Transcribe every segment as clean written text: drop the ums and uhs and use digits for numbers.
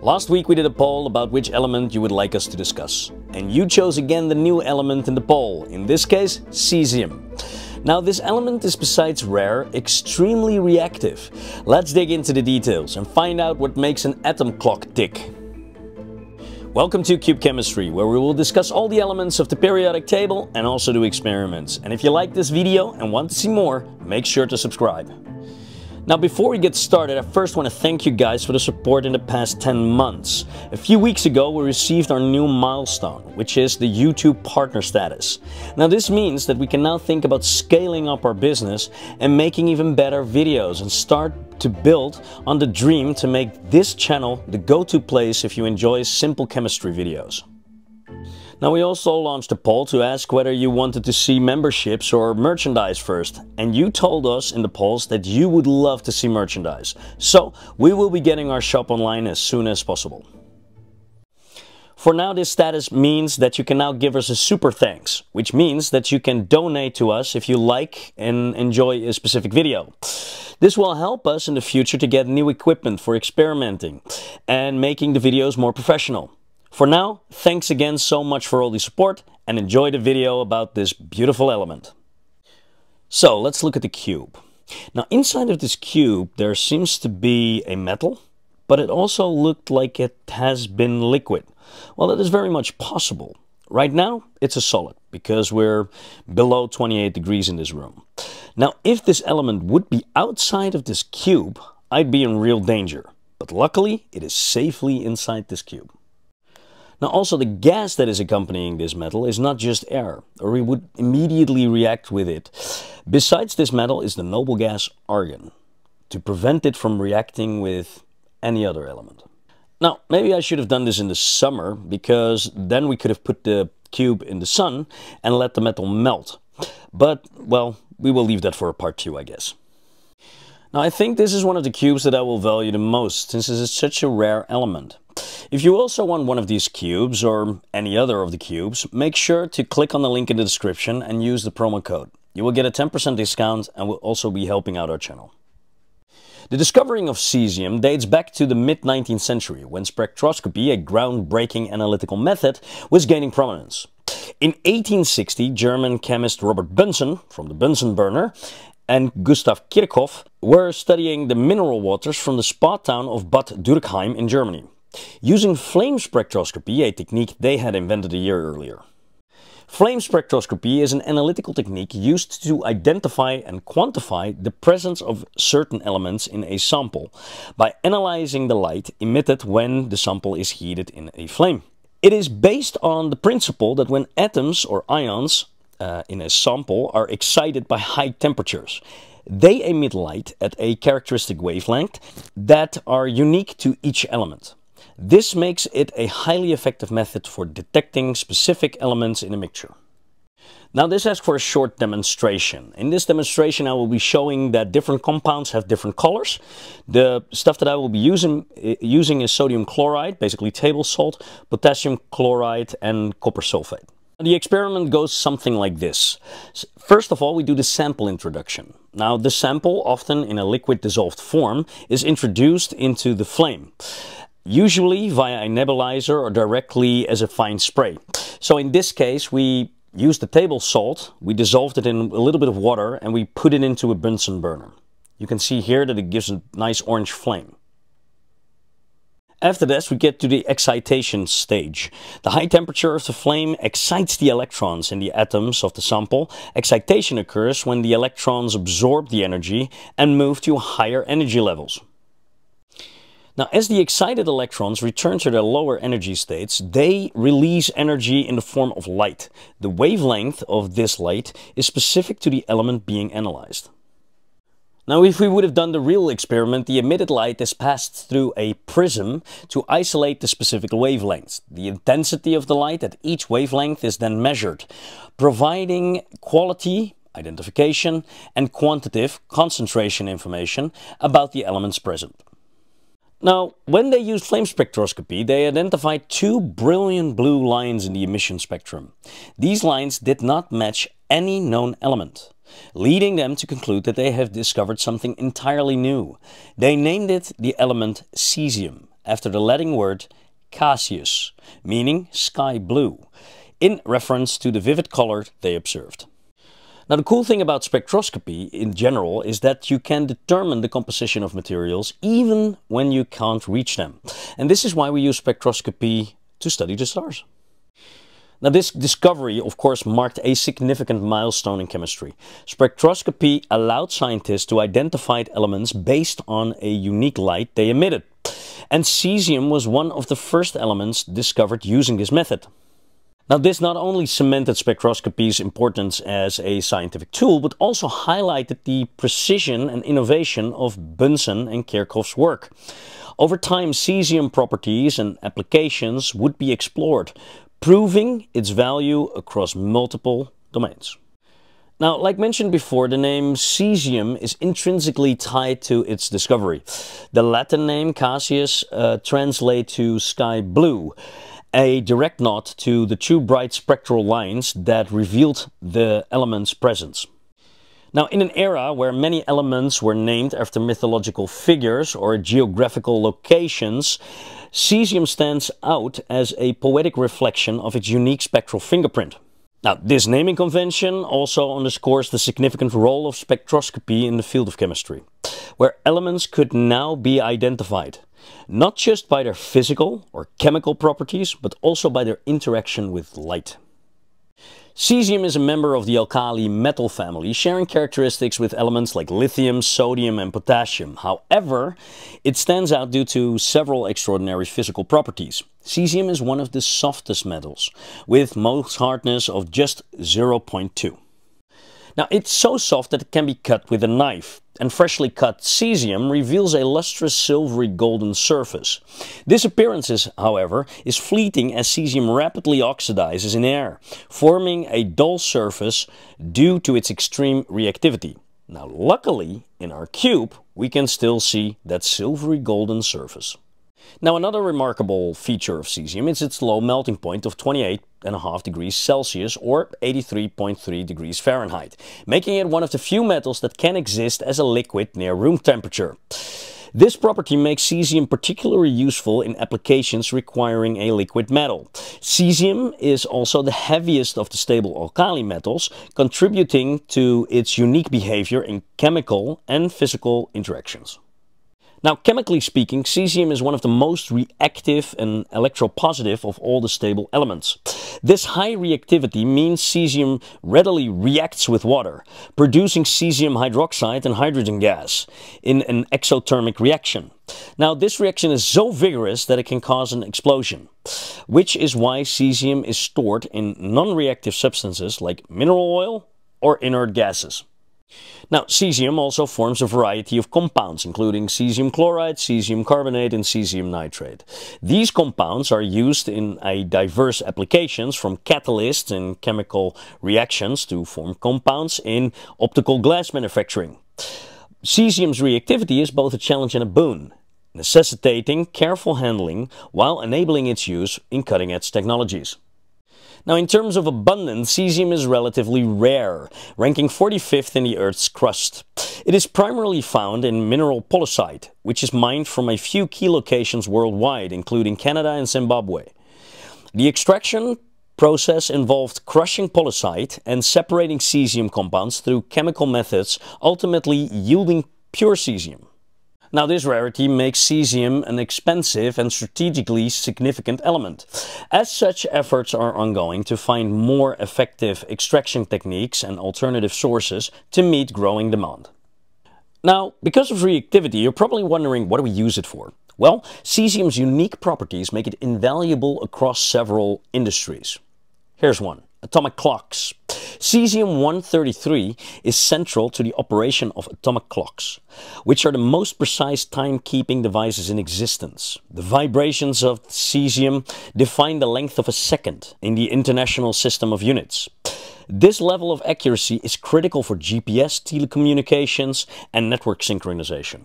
Last week we did a poll about which element you would like us to discuss. And you chose again the new element in the poll, in this case, cesium. Now this element is, besides rare, extremely reactive. Let's dig into the details and find out what makes an atom clock tick. Welcome to Cube Chemistry, where we will discuss all the elements of the periodic table and also do experiments. And if you like this video and want to see more, make sure to subscribe. Now before we get started, I first want to thank you guys for the support in the past 10 months. A few weeks ago we received our new milestone, which is the YouTube partner status. Now this means that we can now think about scaling up our business and making even better videos and start to build on the dream to make this channel the go-to place if you enjoy simple chemistry videos. Now we also launched a poll to ask whether you wanted to see memberships or merchandise first, and you told us in the polls that you would love to see merchandise. So we will be getting our shop online as soon as possible. For now, this status means that you can now give us a super thanks, which means that you can donate to us if you like and enjoy a specific video. This will help us in the future to get new equipment for experimenting and making the videos more professional. For now, thanks again so much for all the support and enjoy the video about this beautiful element. So let's look at the cube. Now inside of this cube there seems to be a metal, but it also looked like it has been liquid. Well, that is very much possible. Right now it's a solid because we're below 28 degrees in this room. Now, if this element would be outside of this cube, I'd be in real danger. But luckily, it is safely inside this cube. Now, also the gas that is accompanying this metal is not just air, or we would immediately react with it. Besides this metal is the noble gas argon, to prevent it from reacting with any other element. Now, maybe I should have done this in the summer, because then we could have put the cube in the sun and let the metal melt. But, well, we will leave that for a part 2, I guess. Now, I think this is one of the cubes that I will value the most, since it is such a rare element. If you also want one of these cubes, or any other of the cubes, make sure to click on the link in the description and use the promo code. You will get a 10% discount and will also be helping out our channel. The discovering of cesium dates back to the mid-19th century, when spectroscopy, a groundbreaking analytical method, was gaining prominence. In 1860, German chemist Robert Bunsen, from the Bunsen burner, and Gustav Kirchhoff were studying the mineral waters from the spa town of Bad Dürkheim in Germany, using flame spectroscopy, a technique they had invented a year earlier. Flame spectroscopy is an analytical technique used to identify and quantify the presence of certain elements in a sample by analyzing the light emitted when the sample is heated in a flame. It is based on the principle that when atoms or ions in a sample are excited by high temperatures, they emit light at a characteristic wavelength that are unique to each element. This makes it a highly effective method for detecting specific elements in a mixture. Now this asks for a short demonstration. In this demonstration I will be showing that different compounds have different colors. The stuff that I will be using is sodium chloride, basically table salt, potassium chloride and copper sulfate. The experiment goes something like this. First of all, we do the sample introduction. Now the sample, often in a liquid dissolved form, is introduced into the flame, usually via a nebulizer or directly as a fine spray. So in this case we used the table salt, we dissolved it in a little bit of water and we put it into a Bunsen burner. You can see here that it gives a nice orange flame. After this we get to the excitation stage. The high temperature of the flame excites the electrons in the atoms of the sample. Excitation occurs when the electrons absorb the energy and move to higher energy levels. Now, as the excited electrons return to their lower energy states, they release energy in the form of light. The wavelength of this light is specific to the element being analyzed. Now, if we would have done the real experiment, the emitted light is passed through a prism to isolate the specific wavelengths. The intensity of the light at each wavelength is then measured, providing quality, identification, and quantitative concentration information about the elements present. Now, when they used flame spectroscopy, they identified two brilliant blue lines in the emission spectrum. These lines did not match any known element, leading them to conclude that they have discovered something entirely new. They named it the element cesium, after the Latin word caesius, meaning sky blue, in reference to the vivid color they observed. Now, the cool thing about spectroscopy in general is that you can determine the composition of materials even when you can't reach them. And this is why we use spectroscopy to study the stars. Now, this discovery, of course, marked a significant milestone in chemistry. Spectroscopy allowed scientists to identify elements based on a unique light they emitted. And cesium was one of the first elements discovered using this method. Now, this not only cemented spectroscopy's importance as a scientific tool, but also highlighted the precision and innovation of Bunsen and Kirchhoff's work. Over time, cesium properties and applications would be explored, proving its value across multiple domains. Now, like mentioned before, the name cesium is intrinsically tied to its discovery. The Latin name caesius translates to sky blue, a direct nod to the two bright spectral lines that revealed the element's presence. Now, in an era where many elements were named after mythological figures or geographical locations, cesium stands out as a poetic reflection of its unique spectral fingerprint. Now, this naming convention also underscores the significant role of spectroscopy in the field of chemistry, where elements could now be identified, not just by their physical or chemical properties, but also by their interaction with light. Cesium is a member of the alkali metal family, sharing characteristics with elements like lithium, sodium and potassium. However, it stands out due to several extraordinary physical properties. Cesium is one of the softest metals, with Mohs hardness of just 0.2. Now, it's so soft that it can be cut with a knife, and freshly cut cesium reveals a lustrous silvery golden surface. This appearance, however, is fleeting as cesium rapidly oxidizes in air, forming a dull surface due to its extreme reactivity. Now, luckily, in our cube, we can still see that silvery golden surface. Now, another remarkable feature of cesium is its low melting point of 28.5 degrees Celsius or 83.3 degrees Fahrenheit, making it one of the few metals that can exist as a liquid near room temperature. This property makes cesium particularly useful in applications requiring a liquid metal. Cesium is also the heaviest of the stable alkali metals, contributing to its unique behavior in chemical and physical interactions. Now, chemically speaking, cesium is one of the most reactive and electropositive of all the stable elements. This high reactivity means cesium readily reacts with water, producing cesium hydroxide and hydrogen gas in an exothermic reaction. Now, this reaction is so vigorous that it can cause an explosion, which is why cesium is stored in non-reactive substances like mineral oil or inert gases. Now, cesium also forms a variety of compounds, including cesium chloride, cesium carbonate and cesium nitrate. These compounds are used in a diverse applications, from catalysts in chemical reactions to form compounds in optical glass manufacturing. Cesium's reactivity is both a challenge and a boon, necessitating careful handling while enabling its use in cutting-edge technologies. Now, in terms of abundance, cesium is relatively rare, ranking 45th in the Earth's crust. It is primarily found in mineral pollucite, which is mined from a few key locations worldwide, including Canada and Zimbabwe. The extraction process involved crushing pollucite and separating cesium compounds through chemical methods, ultimately yielding pure cesium. Now, this rarity makes cesium an expensive and strategically significant element. As such, efforts are ongoing to find more effective extraction techniques and alternative sources to meet growing demand. Now, because of reactivity, you're probably wondering, what do we use it for? Well, cesium's unique properties make it invaluable across several industries. Here's one: atomic clocks. Cesium-133 is central to the operation of atomic clocks, which are the most precise timekeeping devices in existence. The vibrations of cesium define the length of a second in the international system of units. This level of accuracy is critical for GPS, telecommunications, and network synchronization.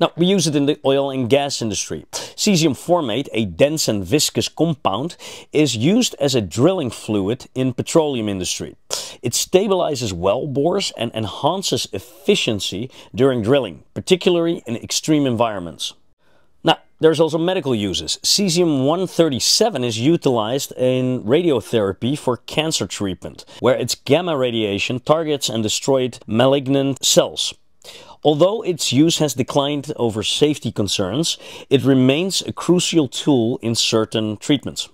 Now, we use it in the oil and gas industry. Cesium formate, a dense and viscous compound, is used as a drilling fluid in petroleum industry. It stabilizes well bores and enhances efficiency during drilling, particularly in extreme environments. Now, there's also medical uses. Cesium-137 is utilized in radiotherapy for cancer treatment, where its gamma radiation targets and destroys malignant cells. Although its use has declined over safety concerns, it remains a crucial tool in certain treatments.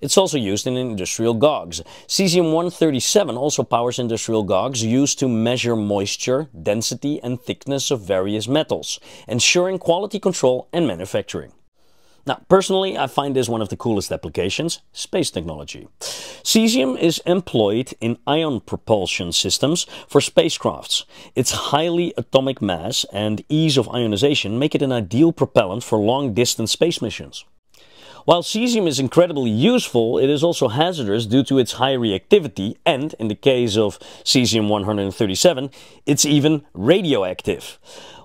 It's also used in industrial gogs. Cesium-137 also powers industrial gogs used to measure moisture, density and thickness of various metals, ensuring quality control and manufacturing. Now, personally, I find this one of the coolest applications, space technology. Cesium is employed in ion propulsion systems for spacecrafts. Its highly atomic mass and ease of ionization make it an ideal propellant for long-distance space missions. While cesium is incredibly useful, it is also hazardous due to its high reactivity and, in the case of cesium-137, it's even radioactive.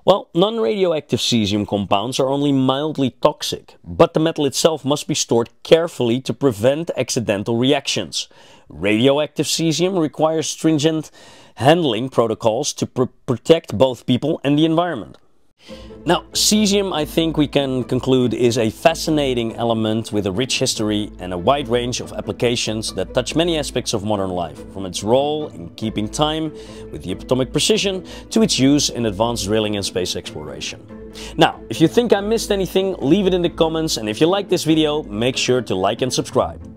Well, non-radioactive cesium compounds are only mildly toxic, but the metal itself must be stored carefully to prevent accidental reactions. Radioactive cesium requires stringent handling protocols to protect both people and the environment. Now, cesium, I think we can conclude, is a fascinating element with a rich history and a wide range of applications that touch many aspects of modern life, from its role in keeping time with atomic precision to its use in advanced drilling and space exploration. Now, if you think I missed anything, leave it in the comments, and if you like this video, make sure to like and subscribe.